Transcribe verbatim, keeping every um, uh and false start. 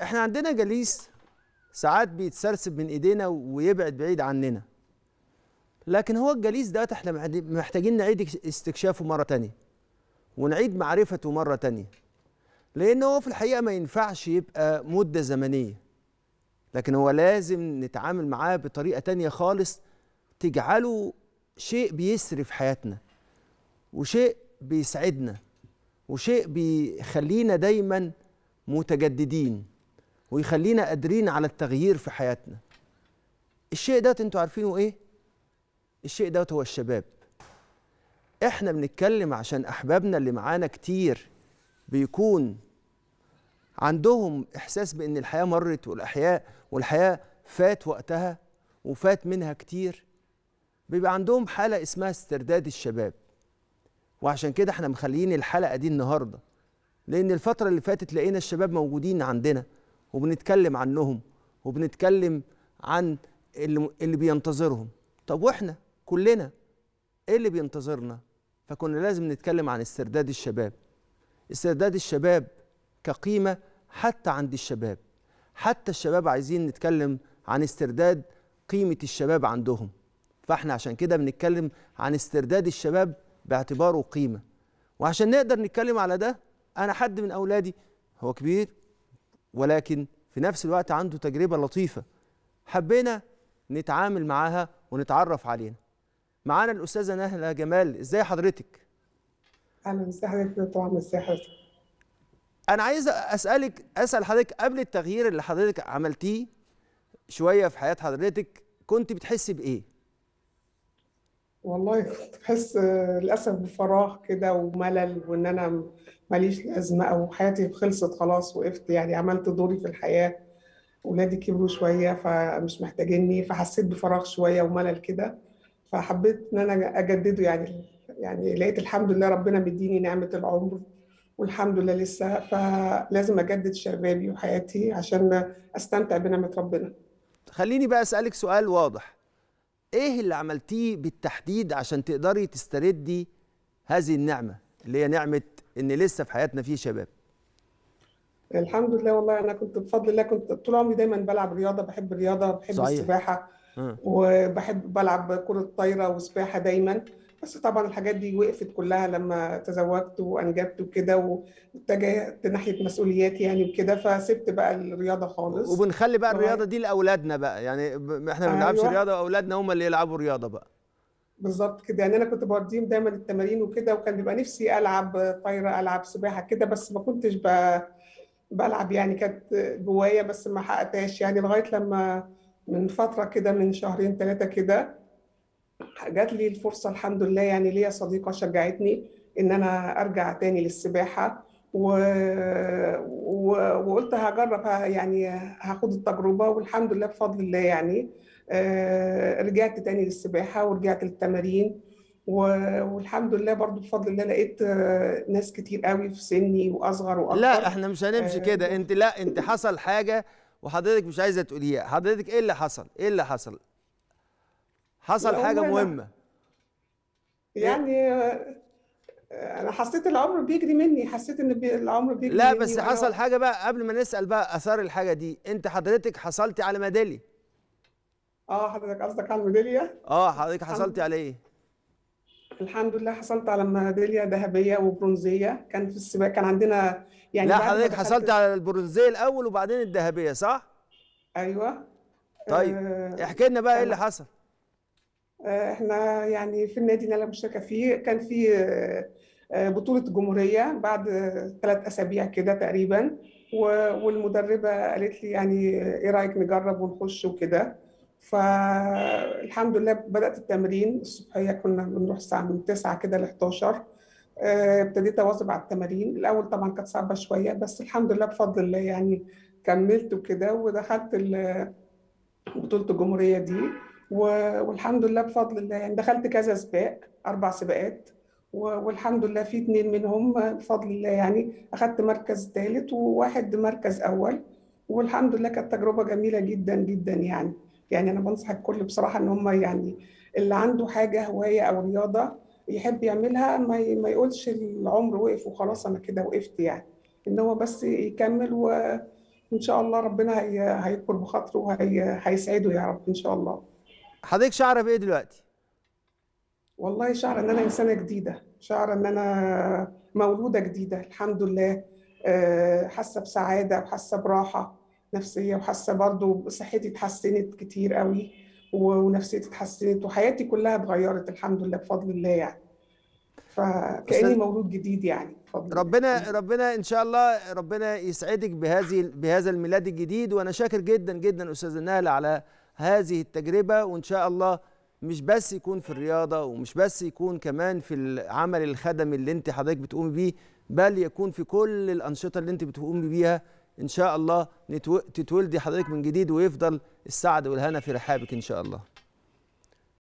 احنا عندنا جليس ساعات بيتسرسب من ايدينا ويبعد بعيد عننا، لكن هو الجليس ده احنا محتاجين نعيد استكشافه مره تانية ونعيد معرفته مره تانية، لان هو في الحقيقه ما ينفعش يبقى مده زمنيه، لكن هو لازم نتعامل معاه بطريقه تانية خالص تجعله شيء بيسري في حياتنا وشيء بيسعدنا وشيء بيخلينا دايما متجددين ويخلينا قادرين على التغيير في حياتنا. الشيء ده انتوا عارفينه ايه؟ الشيء ده هو الشباب. احنا بنتكلم عشان احبابنا اللي معانا كتير بيكون عندهم احساس بان الحياه مرت والاحياء والحياه فات وقتها وفات منها كتير، بيبقى عندهم حاله اسمها استرداد الشباب. وعشان كده احنا مخليين الحلقه دي النهارده، لان الفتره اللي فاتت لقينا الشباب موجودين عندنا وبنتكلم عنهم وبنتكلم عن اللي, اللي بينتظرهم. طب واحنا كلنا ايه اللي بينتظرنا؟ فكنا لازم نتكلم عن استرداد الشباب. استرداد الشباب كقيمه حتى عند الشباب، حتى الشباب عايزين نتكلم عن استرداد قيمه الشباب عندهم. فاحنا عشان كده بنتكلم عن استرداد الشباب باعتباره قيمه. وعشان نقدر نتكلم على ده، انا حد من اولادي هو كبير ولكن في نفس الوقت عنده تجربه لطيفه حبينا نتعامل معاها ونتعرف علينا. معانا الاستاذه نهله جمال. ازاي حضرتك؟ اهلا وسهلا بك. طبعا ازاي حضرتك؟ انا عايز اسالك اسال حضرتك قبل التغيير اللي حضرتك عملتيه شويه في حياه حضرتك، كنت بتحسي بايه؟ والله كنت بحس للاسف بفراغ كده وملل، وان انا ماليش لازمه او حياتي خلصت خلاص، وقفت يعني عملت دوري في الحياه، ولادي كبروا شويه فمش محتاجيني، فحسيت بفراغ شويه وملل كده، فحبيت ان انا اجدده. يعني يعني لقيت الحمد لله ربنا مديني نعمه العمر والحمد لله لسه، فلازم اجدد شبابي وحياتي عشان استمتع بنعمه ربنا. خليني بقى اسالك سؤال واضح، ايه اللي عملتيه بالتحديد عشان تقدري تستردي هذه النعمه اللي هي نعمه ان لسه في حياتنا فيه شباب؟ الحمد لله. والله انا كنت بفضل الله كنت طول عمري دايما بلعب رياضه، بحب الرياضه، بحب صحيح. السباحه أه. وبحب بلعب كره طايره وسباحه دايما، بس طبعا الحاجات دي وقفت كلها لما تزوجت وانجبت وكده واتجهت ناحيه مسؤولياتي يعني وكده، فسبت بقى الرياضه خالص. وبنخلي بقى الرياضه دي لاولادنا بقى، يعني احنا ما بنلعبش أيوة. رياضه واولادنا هم اللي يلعبوا رياضه بقى. بالظبط كده، يعني انا كنت بوديهم دايما التمارين وكده، وكان بيبقى نفسي العب طايره، العب سباحه كده، بس ما كنتش بلعب يعني، كانت جوايا بس ما حققتهاش يعني، لغايه لما من فتره كده من شهرين ثلاثه كده جات لي الفرصه الحمد لله. يعني ليا صديقه شجعتني ان انا ارجع تاني للسباحه و... و... وقلت هجربها، يعني هاخد التجربه، والحمد لله بفضل الله يعني آه... رجعت تاني للسباحه ورجعت للتمارين و... والحمد لله برضو بفضل الله لقيت ناس كتير قوي في سني واصغر واكبر. لا احنا مش هنمشي آه... كده، انت لا انت حصل حاجه وحضرتك مش عايزه تقوليها، حضرتك ايه اللي حصل؟ ايه اللي حصل؟ حصل حاجة مهمة. يعني أنا حسيت العمر بيجري مني، حسيت إن بي... العمر بيجري لا مني. لا بس حصل حاجة بقى قبل ما نسأل بقى آثار الحاجة دي، أنت حضرتك حصلتي على ميدالية. أه حضرتك قصدك على الميدالية؟ أه حضرتك حصلتي على إيه؟ الحمد لله حصلت على ميدالية ذهبية وبرونزية، كان في السباق كان عندنا يعني. لا حضرتك حصلت على البرونزية الأول وبعدين الذهبية صح؟ أيوه. طيب أه... احكي لنا بقى إيه اللي حصل؟ احنا يعني في النادي اللي انا مشتركه فيه كان في بطوله جمهوريه بعد ثلاث اسابيع كده تقريبا، والمدربه قالت لي يعني ايه رايك نجرب ونخش وكده. فالحمد لله بدات التمرين الصبحيه، كنا بنروح الساعه من تسعة كده ل احداشر، ابتديت اواظب على التمارين. الاول طبعا كانت صعبه شويه بس الحمد لله بفضل الله يعني كملت وكده، ودخلت بطوله الجمهوريه دي والحمد لله بفضل الله يعني دخلت كذا سباق، اربع سباقات، والحمد لله في اتنين منهم بفضل الله يعني اخدت مركز ثالث وواحد مركز اول، والحمد لله كانت تجربه جميله جدا جدا يعني. يعني انا بنصح الكل بصراحه ان هم يعني اللي عنده حاجه هوايه او رياضه يحب يعملها ما يقولش العمر وقف وخلاص انا كده وقفت، يعني ان هو بس يكمل و ان شاء الله ربنا هي... هيكبر بخاطره وهيسعده وهي... يا رب ان شاء الله. حضرتك شعره بايه دلوقتي؟ والله شعره ان انا انسانه جديده، شعره ان انا مولوده جديده الحمد لله، حاسه بسعاده وحاسه براحه نفسيه وحاسه برضو صحتي اتحسنت كتير قوي ونفسيتي اتحسنت وحياتي كلها اتغيرت الحمد لله بفضل الله يعني. فكأني مولود جديد يعني بفضل ربنا الله. ربنا ان شاء الله ربنا يسعدك بهذه بهذا الميلاد الجديد، وانا شاكر جدا جدا استاذه نهله على هذه التجربه، وان شاء الله مش بس يكون في الرياضه ومش بس يكون كمان في العمل الخدمي اللي انت حضرتك بتقومي بيه، بل يكون في كل الانشطه اللي انت بتقومي بيها ان شاء الله تتولدي حضرتك من جديد ويفضل السعد والهنا في رحابك ان شاء الله.